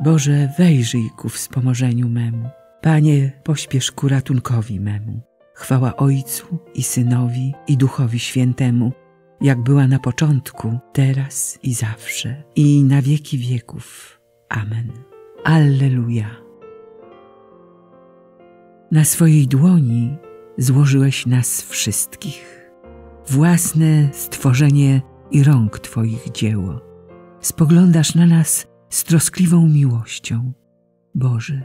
Boże, wejrzyj ku wspomożeniu memu. Panie, pośpiesz ku ratunkowi memu. Chwała Ojcu i Synowi, i Duchowi Świętemu, jak była na początku, teraz i zawsze, i na wieki wieków. Amen. Alleluja. Na swojej dłoni złożyłeś nas wszystkich, własne stworzenie i rąk Twoich dzieło. Spoglądasz na nas z troskliwą miłością, Boże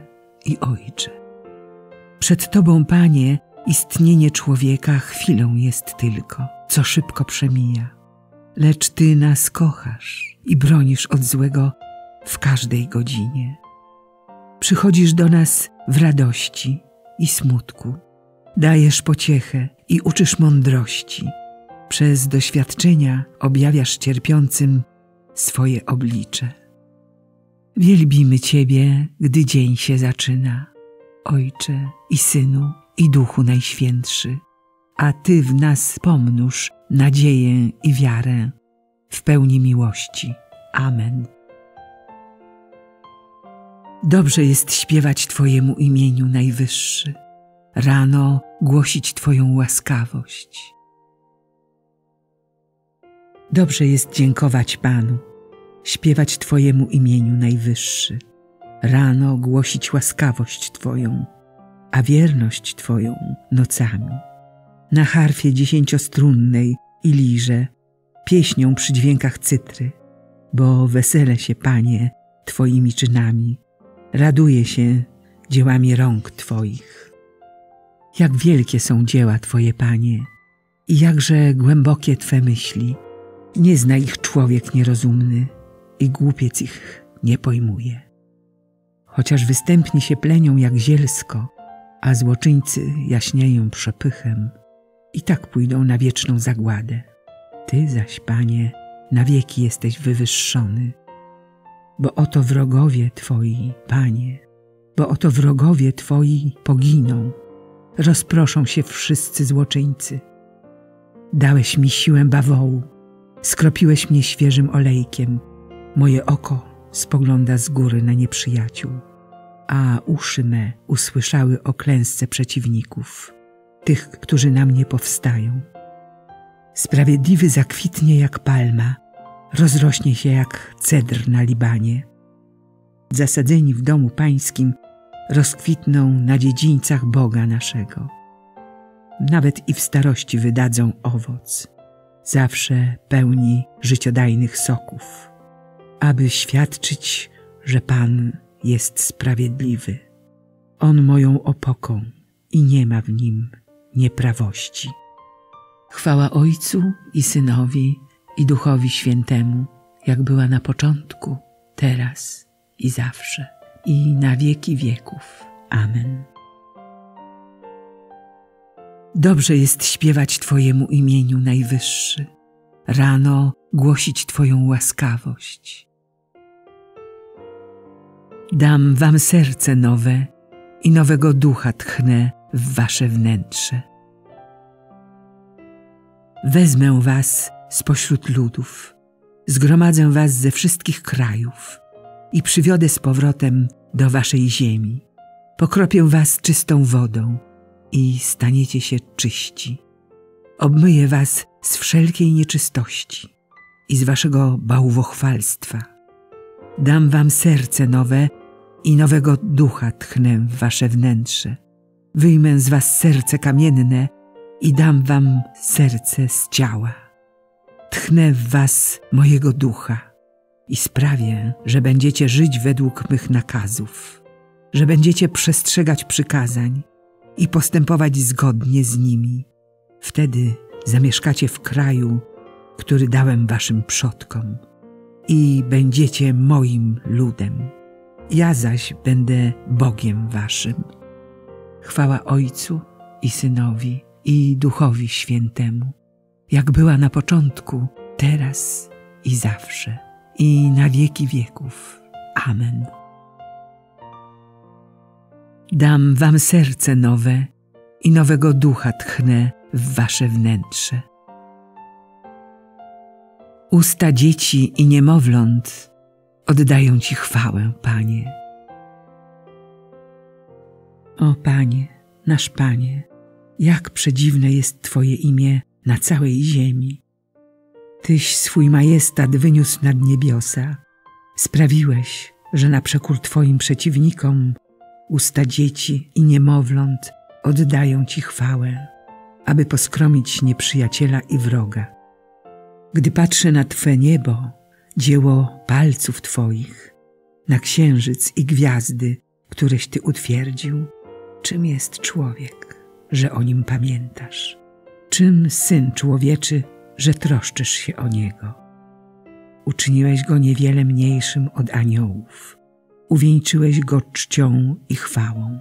i Ojcze. Przed Tobą, Panie, istnienie człowieka chwilą jest tylko, co szybko przemija. Lecz Ty nas kochasz i bronisz od złego w każdej godzinie. Przychodzisz do nas w radości i smutku. Dajesz pociechę i uczysz mądrości. Przez doświadczenia objawiasz cierpiącym swoje oblicze. Wielbimy Ciebie, gdy dzień się zaczyna, Ojcze i Synu, i Duchu Najświętszy, a Ty w nas pomnóż nadzieję i wiarę w pełni miłości. Amen. Dobrze jest śpiewać Twojemu imieniu Najwyższy, rano głosić Twoją łaskawość. Dobrze jest dziękować Panu, śpiewać Twojemu imieniu Najwyższy, rano głosić łaskawość Twoją, a wierność Twoją nocami. Na harfie 10-strunnej i lirze, pieśnią przy dźwiękach cytry, bo wesele się, Panie, Twoimi czynami, raduje się dziełami rąk Twoich. Jak wielkie są dzieła Twoje, Panie, i jakże głębokie Twe myśli. Nie zna ich człowiek nierozumny i głupiec ich nie pojmuje. Chociaż występni się plenią jak zielsko, a złoczyńcy jaśnieją przepychem, i tak pójdą na wieczną zagładę. Ty zaś, Panie, na wieki jesteś wywyższony, bo oto wrogowie Twoi, Panie, bo oto wrogowie Twoi poginą, rozproszą się wszyscy złoczyńcy. Dałeś mi siłę bawołu, skropiłeś mnie świeżym olejkiem, moje oko spogląda z góry na nieprzyjaciół, a uszy me usłyszały o klęsce przeciwników, tych, którzy na mnie powstają. Sprawiedliwy zakwitnie jak palma, rozrośnie się jak cedr na Libanie. Zasadzeni w domu Pańskim rozkwitną na dziedzińcach Boga naszego. Nawet i w starości wydadzą owoc, zawsze pełni życiodajnych soków, aby świadczyć, że Pan jest sprawiedliwy. On moją opoką i nie ma w nim nieprawości. Chwała Ojcu i Synowi, i Duchowi Świętemu, jak była na początku, teraz i zawsze, i na wieki wieków. Amen. Dobrze jest śpiewać Twojemu imieniu Najwyższy, rano głosić Twoją łaskawość. Dam wam serce nowe i nowego ducha tchnę w wasze wnętrze. Wezmę was spośród ludów, zgromadzę was ze wszystkich krajów i przywiodę z powrotem do waszej ziemi. Pokropię was czystą wodą i staniecie się czyści. Obmyję was z wszelkiej nieczystości i z waszego bałwochwalstwa. Dam wam serce nowe i nowego ducha tchnę w wasze wnętrze. Wyjmę z was serce kamienne i dam wam serce z ciała. Tchnę w was mojego ducha i sprawię, że będziecie żyć według mych nakazów, że będziecie przestrzegać przykazań i postępować zgodnie z nimi. Wtedy zamieszkacie w kraju, który dałem waszym przodkom, i będziecie moim ludem. Ja zaś będę Bogiem waszym. Chwała Ojcu i Synowi, i Duchowi Świętemu, jak była na początku, teraz i zawsze, i na wieki wieków. Amen. Dam wam serce nowe i nowego ducha tchnę w wasze wnętrze. Usta dzieci i niemowląt Oddaję Ci chwałę, Panie. O Panie, nasz Panie, jak przedziwne jest Twoje imię na całej ziemi. Tyś swój majestat wyniósł nad niebiosa. Sprawiłeś, że na przekór Twoim przeciwnikom usta dzieci i niemowląt oddają Ci chwałę, aby poskromić nieprzyjaciela i wroga. Gdy patrzę na Twe niebo, dzieło palców Twoich, na księżyc i gwiazdy, któreś Ty utwierdził, czym jest człowiek, że o nim pamiętasz? Czym syn człowieczy, że troszczysz się o niego? Uczyniłeś go niewiele mniejszym od aniołów. Uwieńczyłeś go czcią i chwałą.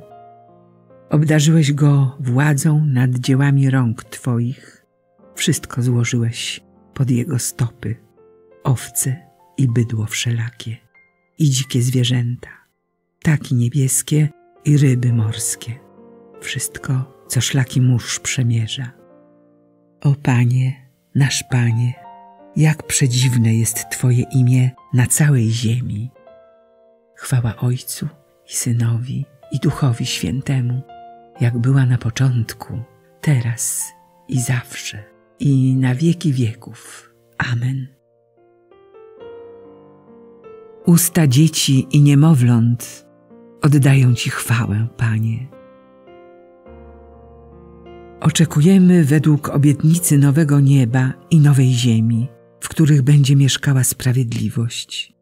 Obdarzyłeś go władzą nad dziełami rąk Twoich. Wszystko złożyłeś pod jego stopy, owce i bydło wszelakie, i dzikie zwierzęta, ptaki niebieskie i ryby morskie. Wszystko, co szlaki mórz przemierza. O Panie, nasz Panie, jak przedziwne jest Twoje imię na całej ziemi. Chwała Ojcu i Synowi, i Duchowi Świętemu, jak była na początku, teraz i zawsze, i na wieki wieków. Amen. Usta dzieci i niemowląt oddają Ci chwałę, Panie. Oczekujemy według obietnicy nowego nieba i nowej ziemi, w których będzie mieszkała sprawiedliwość.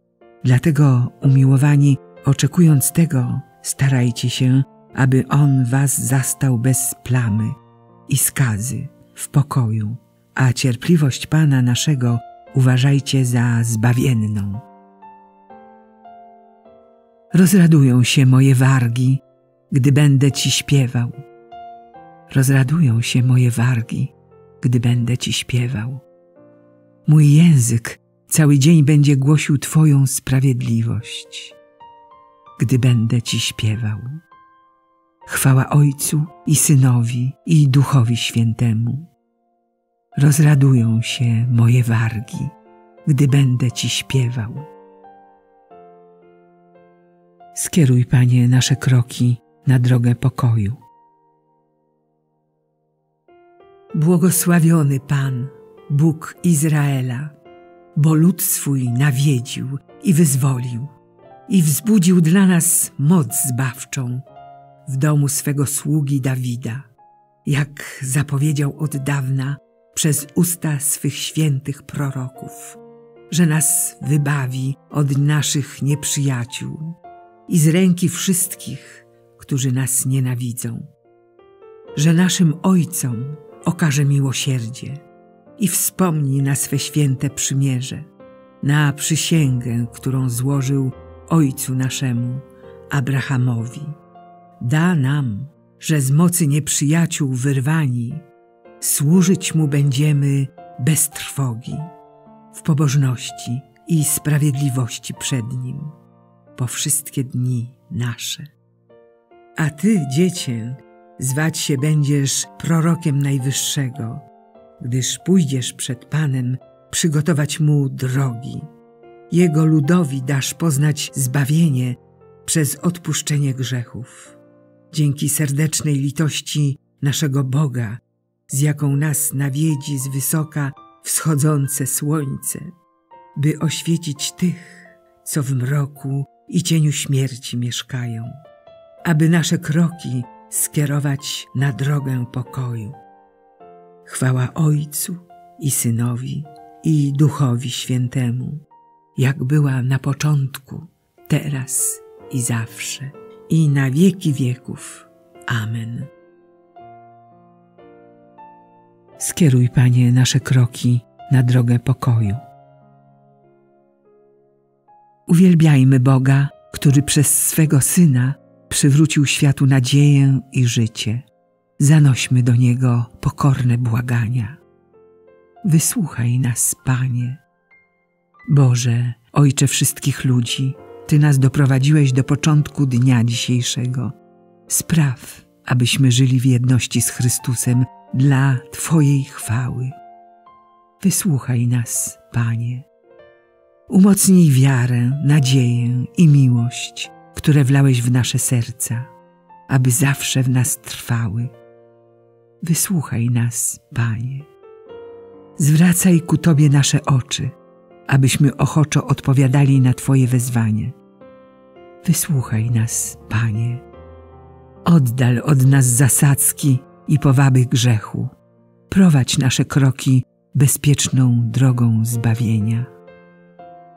Dlatego, umiłowani, oczekując tego, starajcie się, aby On was zastał bez plamy i skazy w pokoju, a cierpliwość Pana naszego uważajcie za zbawienną. Rozradują się moje wargi, gdy będę Ci śpiewał. Rozradują się moje wargi, gdy będę Ci śpiewał. Mój język cały dzień będzie głosił Twoją sprawiedliwość, gdy będę Ci śpiewał. Chwała Ojcu i Synowi, i Duchowi Świętemu. Rozradują się moje wargi, gdy będę Ci śpiewał. Skieruj, Panie, nasze kroki na drogę pokoju. Błogosławiony Pan, Bóg Izraela, bo lud swój nawiedził i wyzwolił, i wzbudził dla nas moc zbawczą w domu swego sługi Dawida, jak zapowiedział od dawna przez usta swych świętych proroków, że nas wybawi od naszych nieprzyjaciół i z ręki wszystkich, którzy nas nienawidzą, że naszym ojcom okaże miłosierdzie i wspomni na swe święte przymierze, na przysięgę, którą złożył Ojcu naszemu, Abrahamowi. Da nam, że z mocy nieprzyjaciół wyrwani, służyć Mu będziemy bez trwogi, w pobożności i sprawiedliwości przed Nim, po wszystkie dni nasze. A Ty, Dziecię, zwać się będziesz prorokiem Najwyższego, gdyż pójdziesz przed Panem przygotować Mu drogi. Jego ludowi dasz poznać zbawienie przez odpuszczenie grzechów, dzięki serdecznej litości naszego Boga, z jaką nas nawiedzi z wysoka wschodzące słońce, by oświecić tych, co w mroku i cieniu śmierci mieszkają, aby nasze kroki skierować na drogę pokoju. Chwała Ojcu i Synowi, i Duchowi Świętemu, jak była na początku, teraz i zawsze, i na wieki wieków. Amen. Skieruj, Panie, nasze kroki na drogę pokoju. Uwielbiajmy Boga, który przez swego Syna przywrócił światu nadzieję i życie. Zanośmy do Niego pokorne błagania. Wysłuchaj nas, Panie. Boże, Ojcze wszystkich ludzi, Ty nas doprowadziłeś do początku dnia dzisiejszego. Spraw, abyśmy żyli w jedności z Chrystusem dla Twojej chwały. Wysłuchaj nas, Panie. Umocnij wiarę, nadzieję i miłość, które wlałeś w nasze serca, aby zawsze w nas trwały. Wysłuchaj nas, Panie. Zwracaj ku Tobie nasze oczy, abyśmy ochoczo odpowiadali na Twoje wezwanie. Wysłuchaj nas, Panie. Oddal od nas zasadzki i powaby grzechu. Prowadź nasze kroki bezpieczną drogą zbawienia.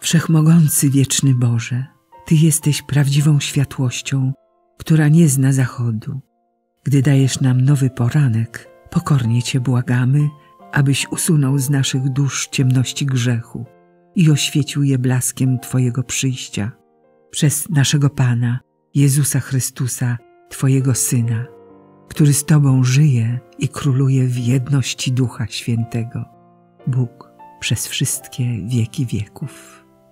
Wszechmogący wieczny Boże, Ty jesteś prawdziwą światłością, która nie zna zachodu. Gdy dajesz nam nowy poranek, pokornie Cię błagamy, abyś usunął z naszych dusz ciemności grzechu i oświecił je blaskiem Twojego przyjścia. Przez naszego Pana, Jezusa Chrystusa, Twojego Syna, który z Tobą żyje i króluje w jedności Ducha Świętego. Bóg przez wszystkie wieki wieków.